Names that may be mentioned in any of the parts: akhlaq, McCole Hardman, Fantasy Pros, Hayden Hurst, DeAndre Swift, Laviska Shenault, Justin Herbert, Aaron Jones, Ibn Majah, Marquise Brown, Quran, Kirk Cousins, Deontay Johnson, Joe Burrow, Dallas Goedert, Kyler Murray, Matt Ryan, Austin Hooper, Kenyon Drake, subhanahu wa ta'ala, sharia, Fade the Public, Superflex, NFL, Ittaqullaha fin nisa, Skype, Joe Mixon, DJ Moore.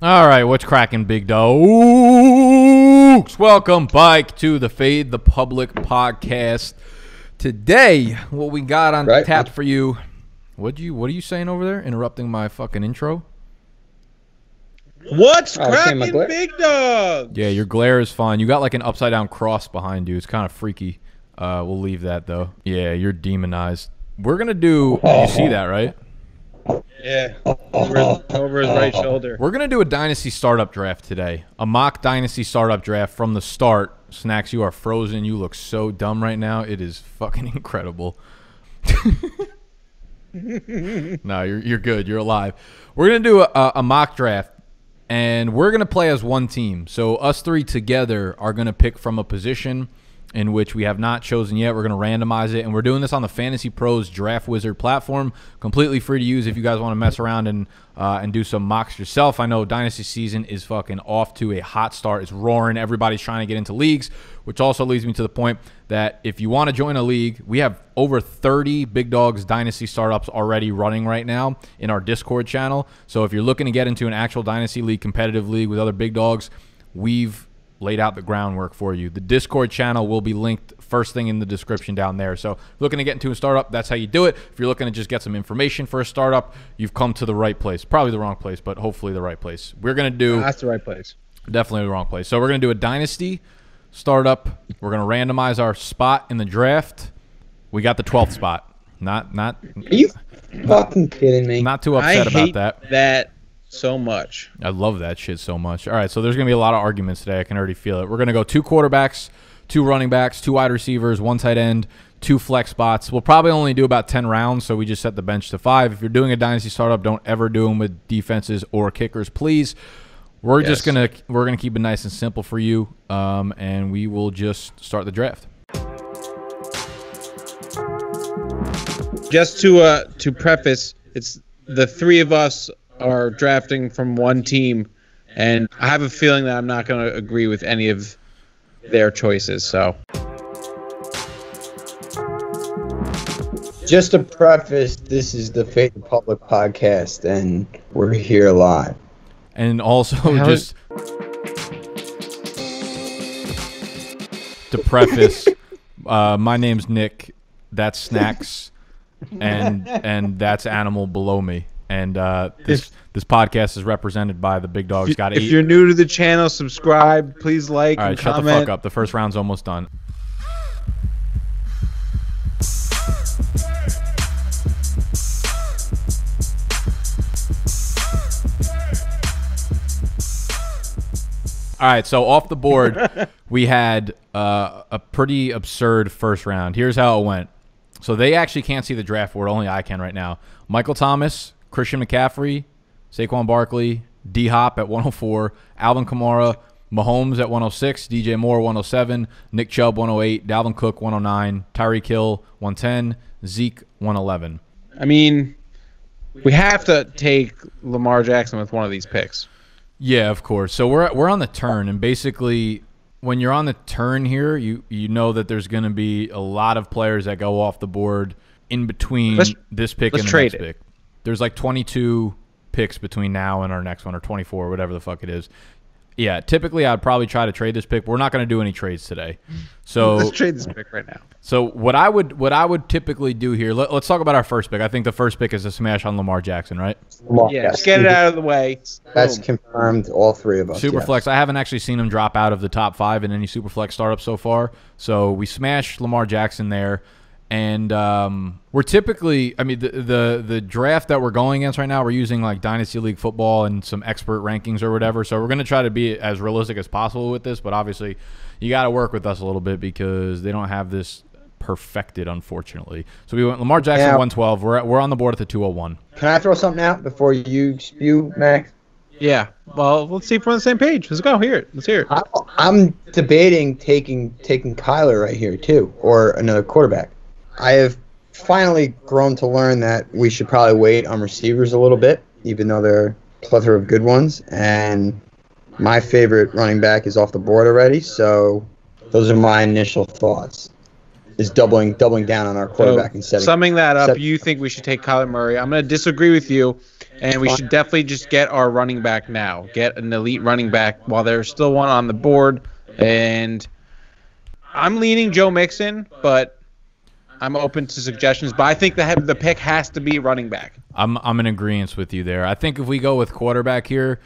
All right, what's cracking, Big Dogs? Welcome back to the Fade the Public podcast. Today, what we got on tap for you? What are you saying over there? Interrupting my fucking intro? What's cracking, Big Dogs? Yeah, your glare is fine. You got like an upside down cross behind you. It's kind of freaky. We'll leave that though. Yeah, you're demonized. We're gonna do. Oh. You see that, right? Yeah, over his right shoulder. We're going to do a Dynasty startup draft today. A mock Dynasty startup draft from the start. Snacks, you are frozen. You look so dumb right now. It is fucking incredible. No, you're good. You're alive. We're going to do a mock draft, and we're going to play as one team. So us three together are going to pick from a position in which we have not chosen yet. We're going to randomize it, and we're doing this on the Fantasy Pros Draft Wizard platform, completely free to use if you guys want to mess around and do some mocks yourself. I know Dynasty season is fucking off to a hot start. It's roaring. Everybody's trying to get into leagues, which also leads me to the point that if you want to join a league, we have over 30 Big Dogs Dynasty startups already running right now in our Discord channel. So if you're looking to get into an actual Dynasty League, competitive league with other Big Dogs, we've laid out the groundwork for you. The Discord channel will be linked first thing in the description down there. So if you're looking to get into a startup, that's how you do it. If you're looking to just get some information for a startup, you've come to the right place. Probably the wrong place, but hopefully the right place. We're going to do... No, that's the right place. Definitely the wrong place. So we're going to do a Dynasty startup. We're going to randomize our spot in the draft. We got the 12th spot. Are you fucking kidding me? Not too upset about that. So much. I love that shit so much. All right, so there's going to be a lot of arguments today. I can already feel it. We're going to go 2 quarterbacks, 2 running backs, 2 wide receivers, 1 tight end, 2 flex spots. We'll probably only do about 10 rounds, so we just set the bench to 5. If you're doing a Dynasty startup, don't ever do them with defenses or kickers, please. We're just going to keep it nice and simple for you, and we will just start the draft. Just to preface, it's the 3 of us are drafting from one team, and I have a feeling that I'm not going to agree with any of their choices. So just to preface, this is the Fade the Public podcast, and we're here live. And also to preface, my name's Nick, that's Snacks, and that's Animal below me. And this podcast is represented by the Big Dogs Gotta Eat. If you're new to the channel, subscribe. Please like. All right, and shut comment. The fuck up. The first round's almost done. All right, so off the board, we had a pretty absurd first round. Here's how it went. So they actually can't see the draft board. Only I can right now. Michael Thomas, Christian McCaffrey, Saquon Barkley, D-Hop at 104, Alvin Kamara, Mahomes at 106, DJ Moore 107, Nick Chubb 108, Dalvin Cook 109, Tyreek Hill 110, Zeke 111. I mean, we have to take Lamar Jackson with one of these picks. Yeah, of course. So we're on the turn, and basically when you're on the turn here, you know that there's going to be a lot of players that go off the board in between this pick and the next pick. There's like 22 picks between now and our next one, or 24, or whatever the fuck it is. Yeah, typically I'd probably try to trade this pick. We're not going to do any trades today. So let's trade this pick right now. So what I would typically do here, let's talk about our first pick. I think the first pick is a smash on Lamar Jackson, right? Yeah, just get it out of the way. That's confirmed, all 3 of us. Superflex, yeah. I haven't actually seen him drop out of the top 5 in any Superflex startup so far. So we smash Lamar Jackson there. And we're typically, I mean, the draft that we're going against right now, we're using like Dynasty League Football and some expert rankings or whatever. So we're going to try to be as realistic as possible with this. But obviously, you got to work with us a little bit because they don't have this perfected, unfortunately. So we went Lamar Jackson, 112. We're on the board at the 201. Can I throw something out before you spew, Max? Yeah. Well, let's see if we're on the same page. Let's go. Let's hear it. I'm debating taking Kyler right here too, or another quarterback. I have finally grown to learn that we should probably wait on receivers a little bit, even though there are a plethora of good ones. And my favorite running back is off the board already, so those are my initial thoughts. is doubling down on our quarterback and setting. Summing that up, you think we should take Kyler Murray. I'm going to disagree with you, and we should definitely just get our running back now. Get an elite running back while there's still one on the board. And I'm leaning Joe Mixon, but I'm open to suggestions, but I think the pick has to be running back. I'm in agreement with you there. I think if we go with quarterback here,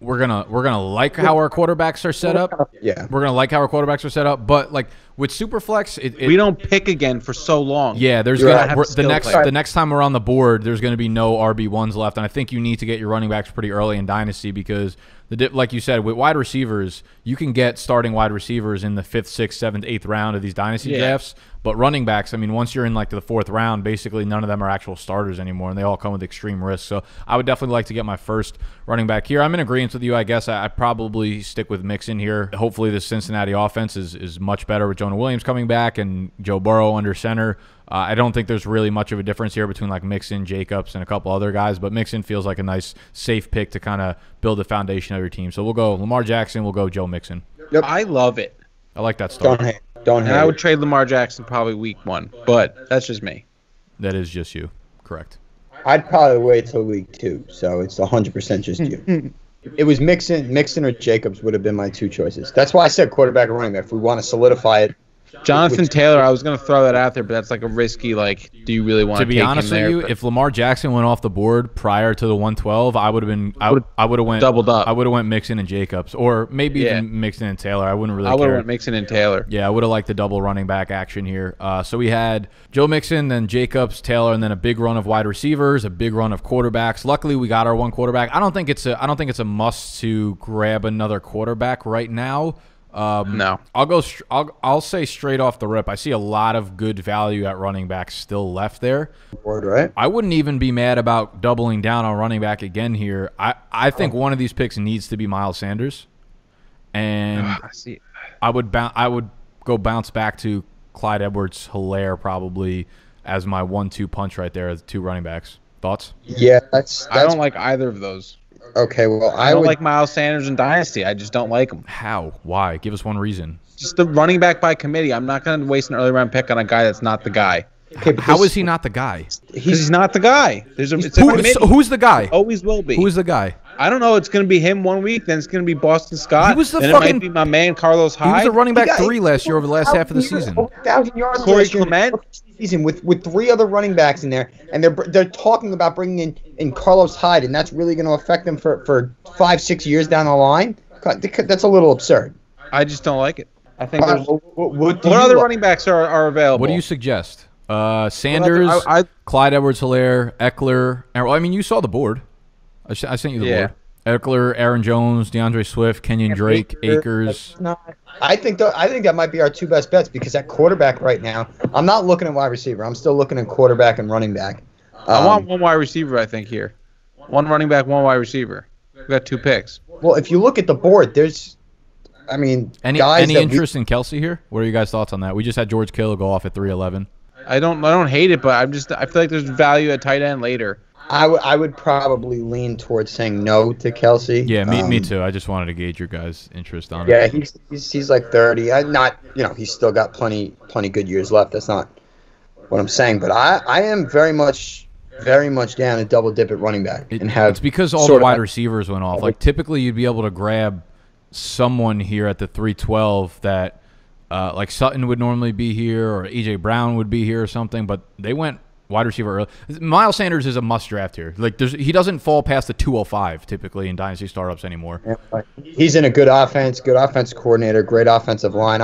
we're gonna like how our quarterbacks are set up. Yeah, we're gonna like how our quarterbacks are set up. But like with Superflex, we don't pick again for so long. Yeah, there's the next time we're on the board, there's gonna be no RB1s left, and I think you need to get your running backs pretty early in Dynasty because like you said, with wide receivers, you can get starting wide receivers in the 5th, 6th, 7th, 8th round of these Dynasty drafts. But running backs, I mean, once you're in like the 4th round, basically none of them are actual starters anymore, and they all come with extreme risk. So I would definitely like to get my first running back here. I'm in agreement with you. I guess I probably stick with Mixon here. Hopefully the Cincinnati offense is much better with Jonah Williams coming back and Joe Burrow under center. I don't think there's really much of a difference here between like Mixon, Jacobs, and a couple other guys, but Mixon feels like a nice, safe pick to kind of build the foundation of your team. So we'll go Lamar Jackson. We'll go Joe Mixon. Yep. I love it. I like that start. Don't hate. I would trade Lamar Jackson probably week 1, but that's just me. That is just you. Correct. I'd probably wait till week 2, so it's 100% just you. It was Mixon or Jacobs would have been my two choices. That's why I said quarterback or running back. If we want to solidify it. Jonathan Taylor, I was going to throw that out there, but that's like a risky, like, do you really want to take him there? To be honest with you, if Lamar Jackson went off the board prior to the 112, I would have doubled up. I would have went Mixon and Jacobs, or maybe even Mixon and Taylor. I wouldn't really care. I would have went Mixon and Taylor. Yeah, I would have liked the double running back action here. So we had Joe Mixon, then Jacobs, Taylor, and then a big run of wide receivers, a big run of quarterbacks. Luckily, we got our one quarterback. I don't think it's a must to grab another quarterback right now. No, I'll say straight off the rip, I see a lot of good value at running back still left there. Word, right? I wouldn't even be mad about doubling down on running back again here. I think one of these picks needs to be Miles Sanders, and I would bounce back to Clyde Edwards-Hilaire probably as my 1-2 punch right there. The two running backs. Thoughts? Yeah, I don't like either of those. Okay, well, I would like Miles Sanders in Dynasty. I just don't like him. How? Why? Give us one reason. Just the running back by committee. I'm not going to waste an early round pick on a guy that's not the guy. Okay, how is he not the guy? He's not the guy. Who's the guy? Always will be. Who's the guy? I don't know. It's going to be him one week. Then it's going to be Boston Scott. Then it might be my man Carlos Hyde. He was the running back 3 last year over the last half of the season. Corey Clement. Season with 3 other running backs in there, and they're talking about bringing in Carlos Hyde, and that's really going to affect them for 5-6 years down the line. God, that's a little absurd. I just don't like it. I think. What other running backs are available? What do you suggest? Sanders, Clyde Edwards-Hilaire, Eckler. I mean, you saw the board. I sent you the board. Eckler, Aaron Jones, DeAndre Swift, Kenyon Drake, Akers. I think that might be our 2 best bets because at quarterback right now, I'm not looking at wide receiver. I'm still looking at quarterback and running back. I want one wide receiver, I think, here. One running back, one wide receiver. We've got 2 picks. Well, if you look at the board, there's – I mean, any interest in Kelsey here? What are you guys' thoughts on that? We just had George Kittle go off at 311. I don't hate it, but I feel like there's value at tight end later. I would probably lean towards saying no to Kelsey. Yeah, me too. I just wanted to gauge your guys' interest on it. Yeah, he's like 30. He's still got plenty good years left. That's not what I'm saying, but I am very much down to double dip at running back and have. It's because all the wide receivers went off. Like typically, you'd be able to grab someone here at the 312 that like Sutton would normally be here or AJ Brown would be here or something, but they went wide receiver early. Miles Sanders is a must draft here. Like he doesn't fall past the 205 typically in dynasty startups anymore. He's in a good offense coordinator, great offensive line.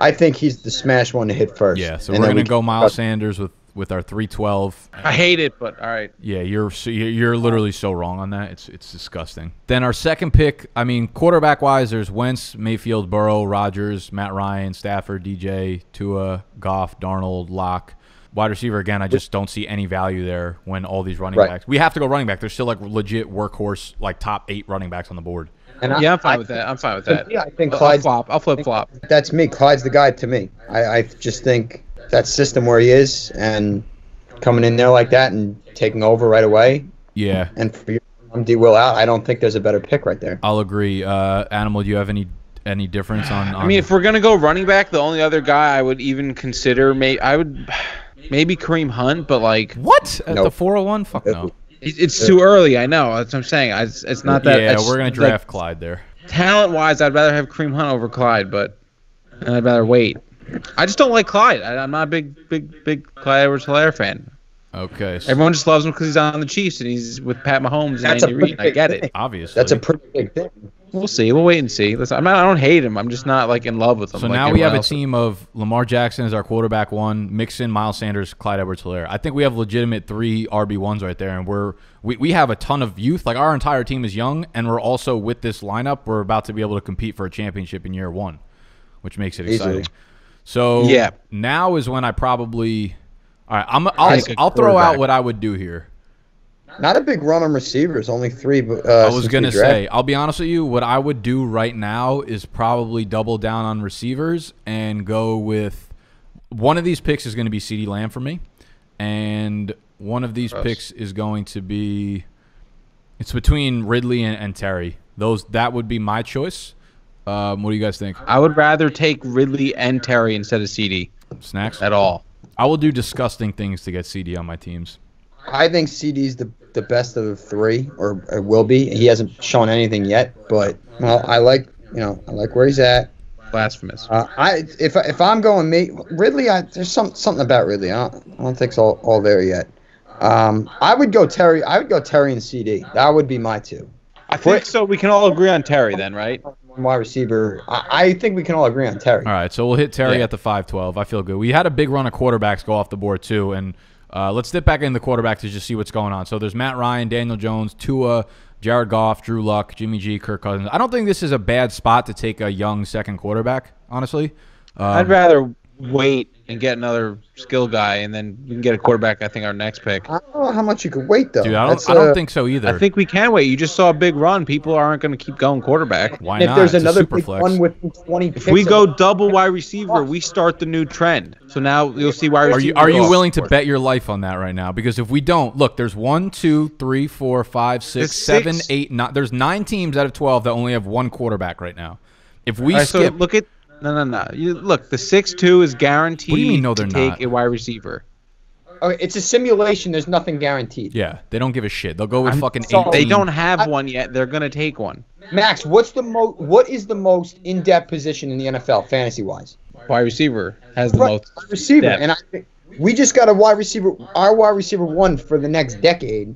I think he's the smash one to hit first. Yeah, so we're gonna go Miles Sanders with our 312. I hate it, but all right. Yeah, you're literally so wrong on that. It's disgusting. Then our second pick. I mean, quarterback wise, there's Wentz, Mayfield, Burrow, Rodgers, Matt Ryan, Stafford, DJ, Tua, Goff, Darnold, Locke. Wide receiver, again, I just don't see any value there when all these running backs. We have to go running back. There's still like legit workhorse, like top 8 running backs on the board. And I'm fine with that. Yeah, I think Clyde's. I'll flip-flop. That's me. Clyde's the guy to me. I just think that system where he is and coming in there like that and taking over right away. Yeah. And for your D. Will out, I don't think there's a better pick right there. I'll agree. Animal, do you have any any difference on? I mean, if we're gonna go running back, the only other guy I would even consider, maybe Kareem Hunt, but like what at the 401? Fuck no. It's too early. I know. That's what I'm saying. It's not that. Yeah, we're gonna draft Clyde there. Talent wise, I'd rather have Kareem Hunt over Clyde, but I'd rather wait. I just don't like Clyde. I'm not a big Clyde Edwards-Helaire fan. Okay. So everyone just loves him because he's on the Chiefs and he's with Pat Mahomes and Andy Reid. I get it. Obviously. That's a pretty big thing. We'll see. We'll wait and see. Listen, I don't hate him. I'm just not like in love with him. So like now we have a team of Lamar Jackson as our quarterback one, Mixon, Miles Sanders, Clyde Edwards-Helaire. I think we have legitimate 3 RB1s right there, and we have a ton of youth. Like our entire team is young, and we're also with this lineup, we're about to be able to compete for a championship in year one, which makes it exciting. Easily. So yeah, now is when I probably all right. I'll throw out what I would do here. Not a big run on receivers, only 3. But I was gonna say, I'll be honest with you, what I would do right now is probably double down on receivers and go with one of these picks is going to be CeeDee Lamb for me, and one of these picks is going to be it's between Ridley and Terry. That would be my choice. What do you guys think? I would rather take Ridley and Terry instead of CD. Snacks? At all. I will do disgusting things to get CD on my teams. I think CD's the best of the 3, or will be. He hasn't shown anything yet, but I like where he's at. Blasphemous. If I'm going Ridley, there's something about Ridley. I don't think it's all there yet. I would go Terry. I would go Terry and CD. That would be my 2. I think so. We can all agree on Terry then, right? Wide receiver. I think we can all agree on Terry. All right, so we'll hit Terry at the 5-12. I feel good. We had a big run of quarterbacks go off the board too, and let's dip back into the quarterbacks to just see what's going on. So there's Matt Ryan, Daniel Jones, Tua, Jared Goff, Drew Luck, Jimmy G, Kirk Cousins. I don't think this is a bad spot to take a young second quarterback, honestly. I'd rather wait and get another skill guy, and then we can get a quarterback, I think, our next pick. I don't know how much you could wait, though. Dude, I don't think so either. I think we can wait. You just saw a big run. People aren't going to keep going quarterback. Why not? If there's another big one with 20 picks. If we go double wide receiver, we start the new trend. So now you'll see wide receiver. Are you willing to bet your life on that right now? Because if we don't, look, there's 1, 2, 3, 4, 5, 6, 7, 8, 9. There's 9 teams out of 12 that only have one quarterback right now. If we skip, look at... No. Look, the 6-2 is guaranteed. What do you mean, no, they're to take a wide receiver? Oh, it's a simulation. There's nothing guaranteed. Yeah, they don't give a shit. They'll go with fucking 18. They don't have one yet. They're gonna take one. Max, what is the most in-depth position in the NFL fantasy-wise? Wide receiver has the most. Wide receiver, and I think we just got a wide receiver. Our wide receiver one for the next decade.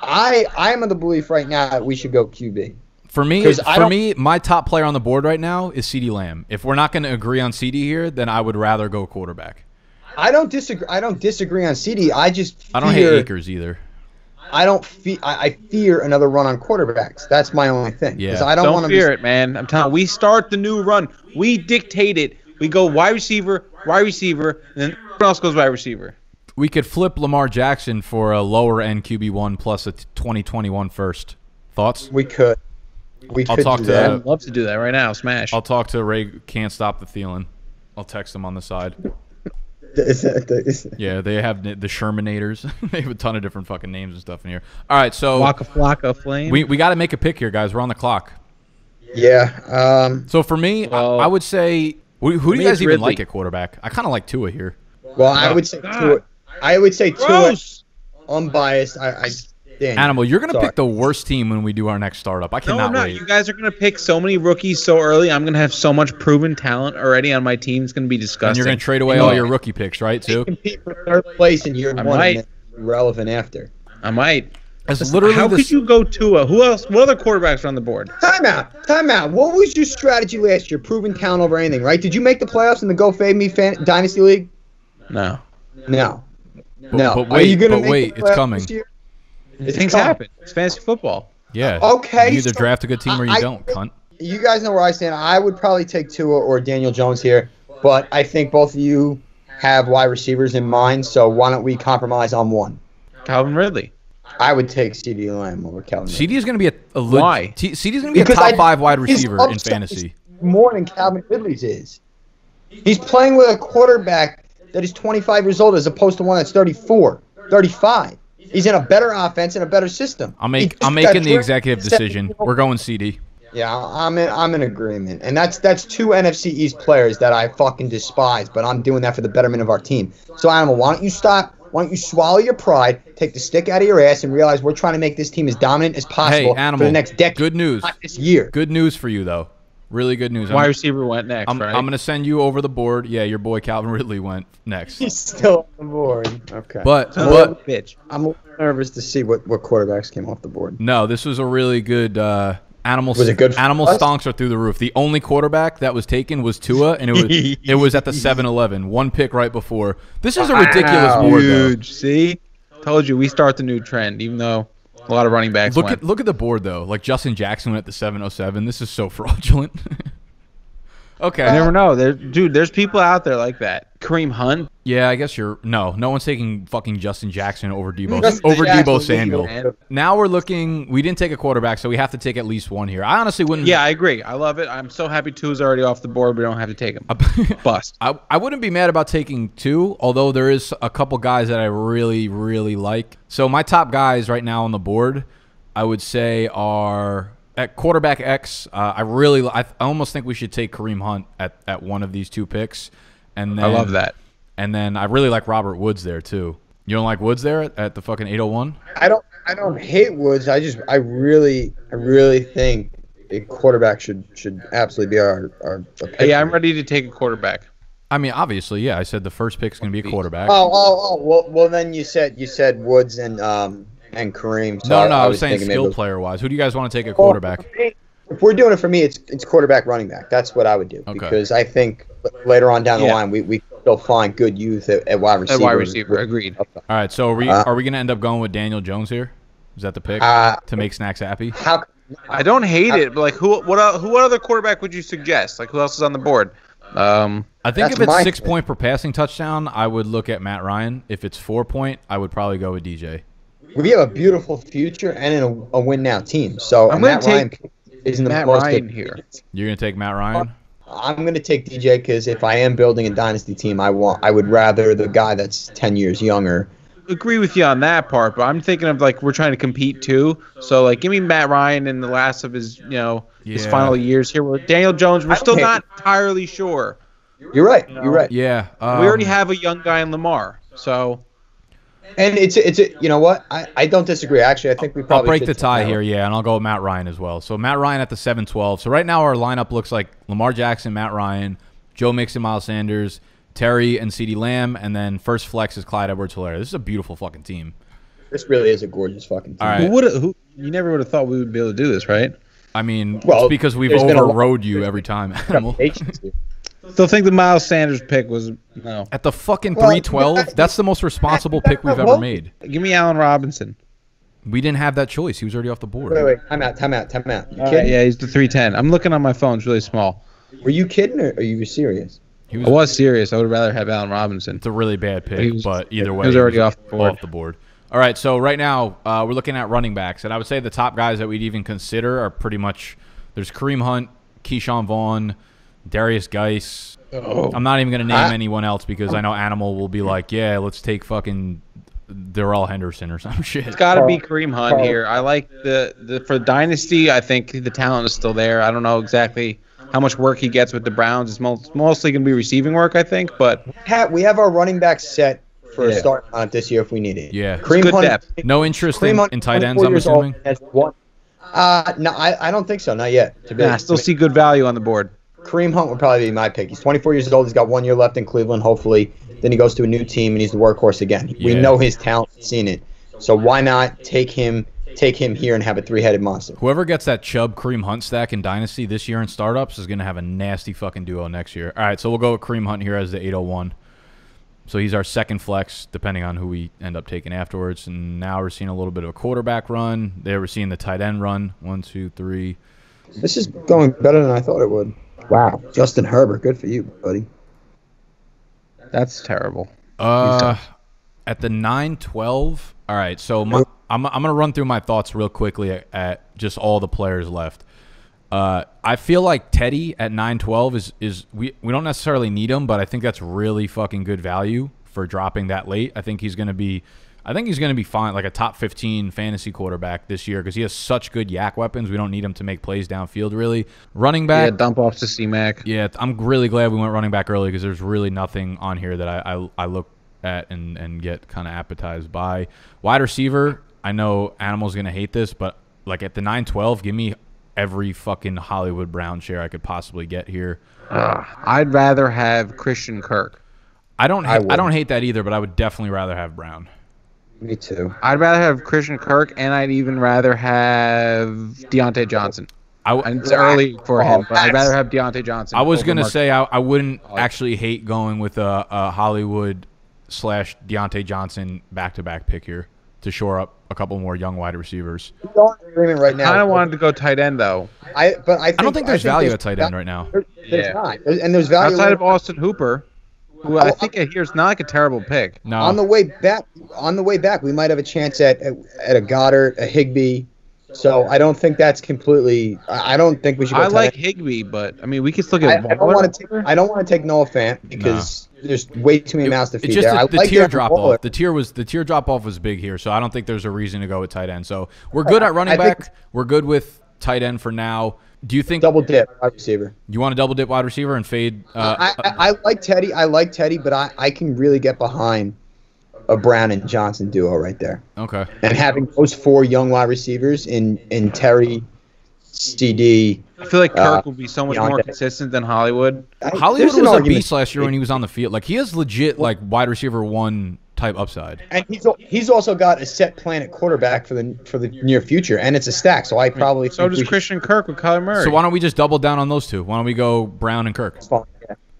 I am of the belief right now that we should go QB. For me, my top player on the board right now is CeeDee Lamb. If we're not going to agree on CeeDee here, then I would rather go quarterback. I don't disagree on CeeDee. I don't hate Akers either. I fear another run on quarterbacks. That's my only thing. Yeah. Don't fear it, man. I'm telling you, we start the new run. We dictate it. We go wide receiver, and then everyone else goes wide receiver. We could flip Lamar Jackson for a lower end QB1 plus a 2021 first. Thoughts? We could. I'd love to do that right now. Smash. I'll talk to Ray. Can't stop the Thielen. I'll text him on the side. Yeah, they have the Shermanators. They have a ton of different fucking names and stuff in here. All right, so Waka Flocka Flame. We got to make a pick here, guys. We're on the clock. Yeah. So for me, I would say who do you guys even like at quarterback? I kind of like Tua here. Well, I would say Tua. I would say Tua. Unbiased. I Animal, you're going to pick the worst team when we do our next startup. I cannot wait. You guys are going to pick so many rookies so early. I'm going to have so much proven talent already on my team. It's going to be disgusting. And you're going to trade away all your rookie picks, right, too? You compete for 3rd place in year 1 and relevant after. I might. How could you go Tua? Who else? What other quarterbacks are on the board? Time out. What was your strategy last year? Proven talent over anything, right? Did you make the playoffs in the Go Fade Me Dynasty League? No. But wait, it's coming. Things happen. It's fantasy football. Yeah. Okay. You either draft a good team or you don't, cunt. You guys know where I stand. I would probably take Tua or Daniel Jones here, but I think both of you have wide receivers in mind, so why don't we compromise on one? Calvin Ridley. I would take CeeDee Lamb over Calvin Ridley. CeeDee is going to be a top 5 wide receiver in fantasy. More than Calvin Ridley's is. He's playing with a quarterback that is 25 years old as opposed to one that's 34, 35. He's in a better offense and a better system. I'm making the executive decision. We're going CD. Yeah, I'm in agreement, and that's two NFC East players that I fucking despise, but I'm doing that for the betterment of our team. So Animal, why don't you stop? Why don't you swallow your pride, take the stick out of your ass, and realize we're trying to make this team as dominant as possible for the next decade. Good news. Not this year. Good news for you, though. Really good news. Wide receiver went next, right? I'm going to send you over the board. Yeah, your boy Calvin Ridley went next. He's still on the board. Okay. But bitch, I'm nervous to see what quarterbacks came off the board. No, this was a really good animal stonks are through the roof. The only quarterback that was taken was Tua, and it was at the 7-11, one pick right before. This is a ridiculous board, huge. Though. See? Told you we start the new trend, even though a lot of running backs Look at the board, though. Like, Justin Jackson went at the 7-07. This is so fraudulent. Okay. You never know. There's people out there like that. Kareem Hunt. Yeah, I guess you're – no one's taking fucking Justin Jackson over Debo Samuel. Man. Now we're looking – we didn't take a quarterback, so we have to take at least one here. I honestly wouldn't – yeah, I agree. I love it. I'm so happy two is already off the board. We don't have to take him. Bust. I wouldn't be mad about taking two, although there is a couple guys that I really, really like. So my top guys right now on the board, I would say are – at quarterback X, I almost think we should take Kareem Hunt at one of these two picks. And then, I love that. And then I really like Robert Woods there too. You don't like Woods there at the fucking 801? I don't hate Woods. I really think a quarterback should absolutely be our pick. Hey, I'm ready to take a quarterback. I mean, obviously, yeah. I said the first pick's gonna be a quarterback. Oh. Well, then you said Woods and Kareem. So no, I was saying skill player-wise. Who do you guys want to take at quarterback? If we're doing it for me, it's quarterback, running back. That's what I would do because I think later on down the line we still find good youth at wide receiver. At wide receiver, agreed. All right, so are we going to end up going with Daniel Jones here? Is that the pick to make Snacks happy? I don't hate it, but like what other quarterback would you suggest? Like who else is on the board? I think if it's 6 point per passing touchdown, I would look at Matt Ryan. If it's 4 point, I would probably go with DJ. We have a beautiful future and a win-now team. So Matt Ryan is in the most here. You're going to take Matt Ryan? I'm going to take DJ because if I am building a dynasty team, I would rather the guy that's 10 years younger. Agree with you on that part, but I'm thinking of like we're trying to compete too. So like give me Matt Ryan in the last of his, his final years here. With Daniel Jones, we're still not entirely sure. You're right. You're right. Yeah. We already have a young guy in Lamar. So and it's you know what? I don't disagree. Actually, I think we probably I'll break the tie here, yeah, and I'll go with Matt Ryan as well. So Matt Ryan at the 7-12. So right now our lineup looks like Lamar Jackson, Matt Ryan, Joe Mixon, Miles Sanders, Terry, and CeeDee Lamb, and then first flex is Clyde Edwards-Helaire. This is a beautiful fucking team. This really is a gorgeous fucking team. All right. Who you never would have thought we would be able to do this, right? I mean, well, it's because we've overrode you every time, Animal. Still think the Miles Sanders pick was no at the fucking 3-12. That's the most responsible pick we've ever made. Give me Allen Robinson. We didn't have that choice. He was already off the board. Wait. Time out. You kidding? Yeah, he's the 3-10. I'm looking on my phone. It's really small. Were you kidding or are you serious? I was serious. I would rather have Allen Robinson. It's a really bad pick, but either way, he was already off the board. All right, so right now we're looking at running backs, and I would say the top guys that we'd even consider are pretty much there's Kareem Hunt, Keyshawn Vaughn, Darius Geis. I'm not even going to name anyone else because I know Animal will be like, yeah, let's take fucking Darrell Henderson or some shit. It's got to be Kareem Hunt here. I like for Dynasty, I think the talent is still there. I don't know exactly how much work he gets with the Browns. It's mostly going to be receiving work, I think. But we have our running back set for a start on it this year if we need it. Yeah. Kareem Hunt, depth. No interest in tight ends, I'm assuming? No, I don't think so. Not yet. I still see good value on the board. Kareem Hunt would probably be my pick. He's 24 years old. He's got 1 year left in Cleveland, hopefully. Then he goes to a new team, and he's the workhorse again. Yeah. We know his talent. We've seen it. So why not take him here and have a three-headed monster? Whoever gets that Chubb, Kareem Hunt stack in Dynasty this year in startups is going to have a nasty fucking duo next year. All right, so we'll go with Kareem Hunt here as the 801. So he's our second flex, depending on who we end up taking afterwards. And now we're seeing a little bit of a quarterback run. There we're seeing the tight end run. 1, 2, 3. This is going better than I thought it would. Wow, Justin Herbert, good for you, buddy. That's terrible. At the 9-12. All right, so I'm gonna run through my thoughts real quickly at just all the players left. I feel like Teddy at 9-12 is we don't necessarily need him, but I think that's really fucking good value for dropping that late. I think he's gonna be I think he's going to be fine, like a top 15 fantasy quarterback this year because he has such good yak weapons. We don't need him to make plays downfield, really. Running back. Yeah, dump off to C-Mac. Yeah, I'm really glad we went running back early because there's really nothing on here that I look at and get kind of appetized by. Wide receiver. I know Animal's going to hate this, but like at the 9-12, give me every fucking Hollywood Brown share I could possibly get here. I'd rather have Christian Kirk. I don't hate that either, but I would definitely rather have Brown. Me too. I'd rather have Christian Kirk, and I'd even rather have Deontay Johnson. It's early for him, but I'd rather have Deontay Johnson. I was going to say I wouldn't actually hate going with a Hollywood/Deontay Johnson back-to-back pick here to shore up a couple more young wide receivers. Right now, I kind of wanted to go tight end, though. I don't think there's value at tight end right now. There's not. There's value outside of Austin Hooper. Well, I think here's not like a terrible pick. No. On the way back, we might have a chance at a Goddard, a Higbee. So I don't think that's completely. I don't think we should. I like Higbee, but I mean we could still get. I don't want to take Noah Fant because there's way too many mouths to feed there. I like the tier drop off. The tier drop off was big here, so I don't think there's a reason to go with tight end. So we're good at running back. We're good with tight end for now. Do you think double dip wide receiver? You want to double dip wide receiver and fade? I like Teddy. I like Teddy, but I can really get behind a Brown and Johnson duo right there. Okay. And having those four young wide receivers in Terry, CD. I feel like Kirk will be so much more consistent than Hollywood. Hollywood was a beast last year when he was on the field. Like he has legit like wide receiver one type upside. And he's also got a set plan at quarterback for the near future, and it's a stack. So I probably so does Christian Kirk with Kyler Murray. So why don't we just double down on those two? Why don't we go Brown and Kirk? That's fine.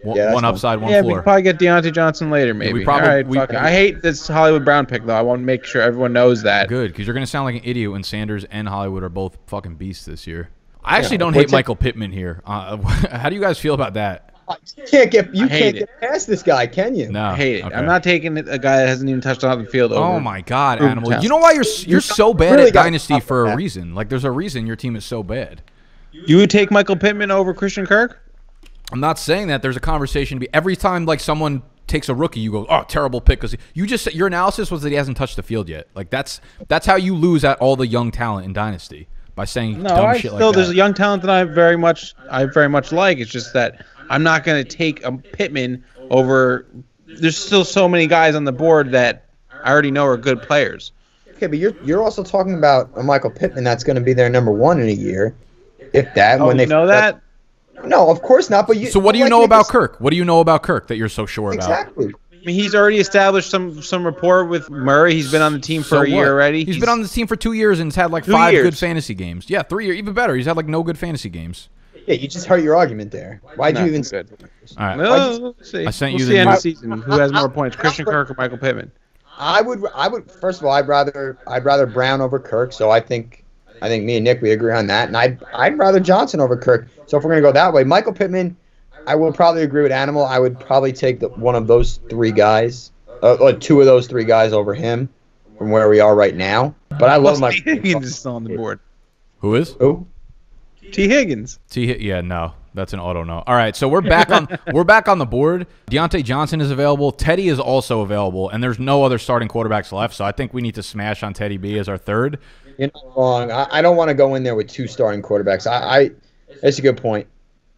One upside, one floor. Yeah, we could probably get Deontay Johnson later, maybe. All right, fuck it. I hate this Hollywood Brown pick, though. I want to make sure everyone knows that. Good, because you're going to sound like an idiot when Sanders and Hollywood are both fucking beasts this year. I actually don't hate Michael Pittman here. How do you guys feel about that? You can't get past this guy, can you? No, I hate it. Okay. I'm not taking a guy that hasn't even touched on the field. Oh my God, Animal! You know why you're so bad really at Dynasty for a reason. Like there's a reason your team is so bad. You would take Michael Pittman over Christian Kirk? I'm not saying that. There's a conversation to be every time like someone takes a rookie, you go, oh, terrible pick because you just your analysis was that he hasn't touched the field yet. Like that's how you lose at all the young talent in Dynasty by saying dumb shit like that. There's a young talent that I very much like. It's just that. I'm not going to take a Pittman over. There's still so many guys on the board that I already know are good players. Okay, but you're also talking about a Michael Pittman that's going to be their ~1 in a year, if that. Oh, when they know that? No, of course not. But so what do you know about Kirk? What do you know about Kirk that you're so sure about? Exactly. I mean, he's already established some rapport with Murray. He's been on the team for a year already. He's been on the team for 2 years and has had like five good fantasy games. Yeah, 3 years, even better. He's had like no good fantasy games. Yeah, you just hurt your argument there. Why'd you even say that? All right. No, we'll see. I sent you the end of the season. Who has more points, Christian Kirk or Michael Pittman? I would. First of all, I'd rather Brown over Kirk. So I think me and Nick we agree on that. And I'd rather Johnson over Kirk. So if we're gonna go that way, Michael Pittman, I will probably agree with Animal. I would probably take one of those three guys, or two of those three guys over him, from where we are right now. But I love Michael Pittman still on the board. Who is? Who? T. Higgins. Yeah, no, that's an auto no. All right, so we're back on the board. Deontay Johnson is available. Teddy is also available, and there's no other starting quarterbacks left. So I think we need to smash on Teddy B as our third. You're not wrong. I don't want to go in there with two starting quarterbacks. That's a good point.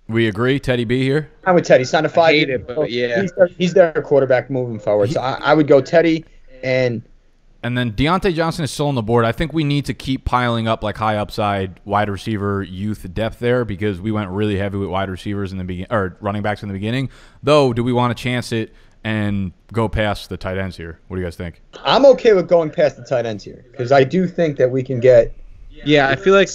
We agree, Teddy B here. I'm with Teddy. It's not a five. I hate it, but yeah, he's their quarterback moving forward. So I would go Teddy and. And then Deontay Johnson is still on the board. I think we need to keep piling up like high upside wide receiver youth depth there because we went really heavy with wide receivers in the beginning or running backs in the beginning. Though, do we want to chance it and go past the tight ends here? What do you guys think? I'm okay with going past the tight ends here because I do think that we can get. Yeah, I feel like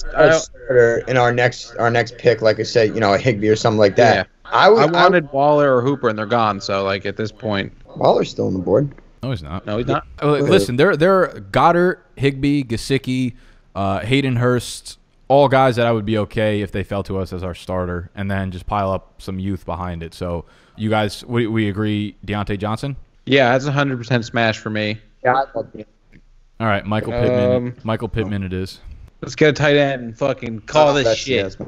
in our next pick, like I said, you know, a Higbee or something like that. Yeah. I wanted Waller or Hooper, and they're gone. So like at this point, Waller's still on the board. No, he's not. No, he's not. Listen, there are Goddard, Higbee, Gesicki, Hayden Hurst, all guys that I would be okay if they fell to us as our starter, and then just pile up some youth behind it. So you guys, we agree, Deontay Johnson? Yeah, that's 100% smash for me. Yeah. All right, Michael Pittman. Michael Pittman it is. Let's get a tight end and fucking call this shit. Yeah,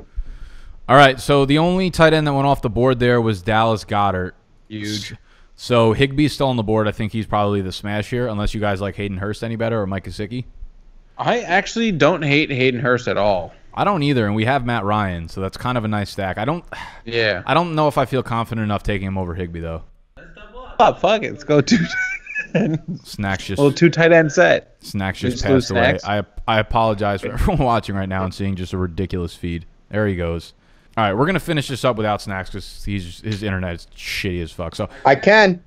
all right, so the only tight end that went off the board there was Dallas Goedert. Huge. So Higbee's still on the board. I think he's probably the smash here, unless you guys like Hayden Hurst any better or Mike Kosicki. I actually don't hate Hayden Hurst at all. I don't either, and we have Matt Ryan, so that's kind of a nice stack. Yeah. I don't know if I feel confident enough taking him over Higbee though. Let's double up. Oh, fuck it. Let's go two tight ends. Snacks just. Well, two tight end set. Snacks just passed away. I apologize for everyone watching right now and seeing just a ridiculous feed. There he goes. All right, we're gonna finish this up without Snacks because his internet is shitty as fuck. So I can.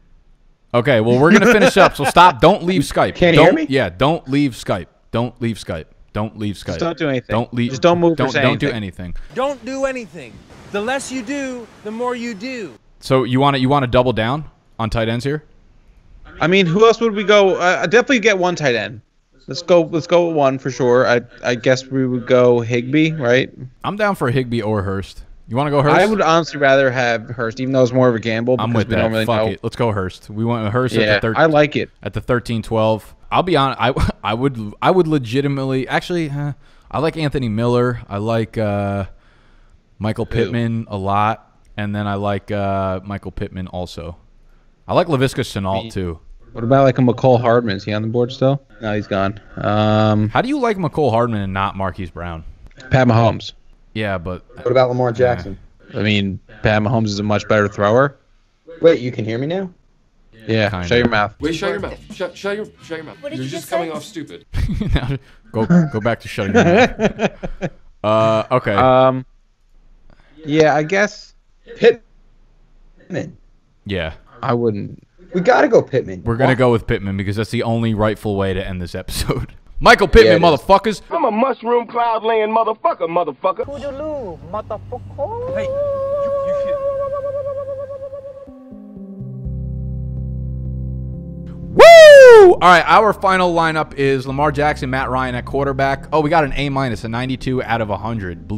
Okay, well we're gonna finish up. So stop. Don't leave Skype. Can't hear me? Yeah. Don't leave Skype. Don't leave Skype. Don't leave Skype. Just don't do anything. Don't leave. Just don't move. Don't do anything. Don't do anything. The less you do, the more you do. So you want to double down on tight ends here? I mean, who else would we go? I definitely get one tight end. Let's go with one for sure. I guess we would go Higbee, right? I'm down for Higbee or Hurst. You want to go Hurst? I would honestly rather have Hurst, even though it's more of a gamble. I'm with that. Really fuck it. Let's go Hurst. We want Hurst at the 13. I like it at the 13-12. I'll be honest. I would legitimately actually. I like Anthony Miller. I like Michael Pittman a lot, and then I like Michael Pittman also. I like Laviska Shenault too. What about like a McCole Hardman? Is he on the board still? No, he's gone. How do you like McCole Hardman and not Marquise Brown? Pat Mahomes. Yeah, but what about Lamar Jackson? I mean, Pat Mahomes is a much better thrower. Wait, you can hear me now? Yeah, shut your mouth. Wait, shut your mouth. Shut your mouth. You're just coming off stupid. go back to shutting your mouth. Okay. Yeah, I guess Pittman. Yeah. I wouldn't. We got to go Pittman. We're going to go with Pittman because that's the only rightful way to end this episode. Michael Pittman, motherfuckers. I'm a mushroom cloud laying motherfucker. Toodaloo, motherfucker. Hey, you hear? Woo! All right, our final lineup is Lamar Jackson, Matt Ryan at quarterback. Oh, we got an A-, a 92 out of 100.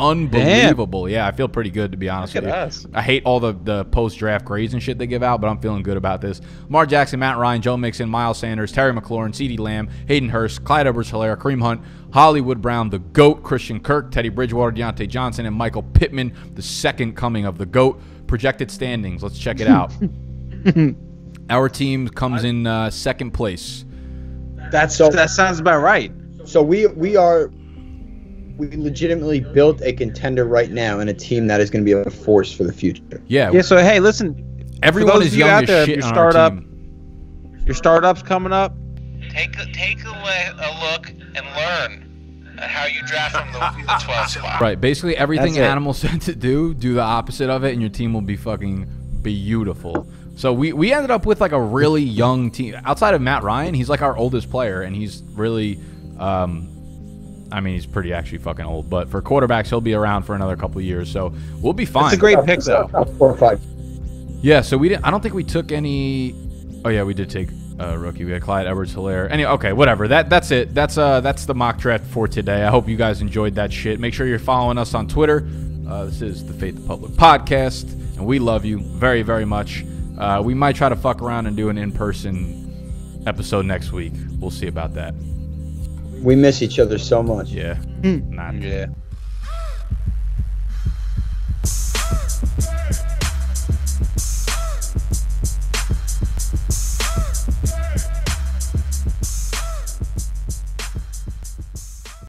Unbelievable. Damn. Yeah, I feel pretty good, to be honest with you. Us. I hate all the post-draft grades and shit they give out, but I'm feeling good about this. Lamar Jackson, Matt Ryan, Joe Mixon, Miles Sanders, Terry McLaurin, CeeDee Lamb, Hayden Hurst, Clyde Edwards-Helaire, Kareem Hunt, Hollywood Brown, the GOAT, Christian Kirk, Teddy Bridgewater, Deontay Johnson, and Michael Pittman, the second coming of the GOAT. Projected standings. Let's check it out. Our team comes in second place. That sounds about right. So we legitimately built a contender right now and a team that is going to be a force for the future. Yeah. Yeah. So hey, listen, everyone is young as shit on our team. Your startup's coming up. Take a look and learn how you draft from the 12 spot. Right. Basically, everything Animal said to do, do the opposite of it, and your team will be fucking beautiful. So we ended up with like a really young team. Outside of Matt Ryan, he's like our oldest player, and he's really, I mean, he's pretty actually fucking old. But for quarterbacks, he'll be around for another couple of years, so we'll be fine. It's a great pick, though. Top 4 or 5. Yeah. So we didn't. I don't think we took any. Oh yeah, we did take a rookie. We had Clyde Edwards-Helaire. Anyway, okay, whatever. That's it. That's the mock draft for today. I hope you guys enjoyed that shit. Make sure you're following us on Twitter. This is the Fade the Public podcast, and we love you very, very much. We might try to fuck around and do an in-person episode next week. We'll see about that. We miss each other so much. Yeah. Not yeah.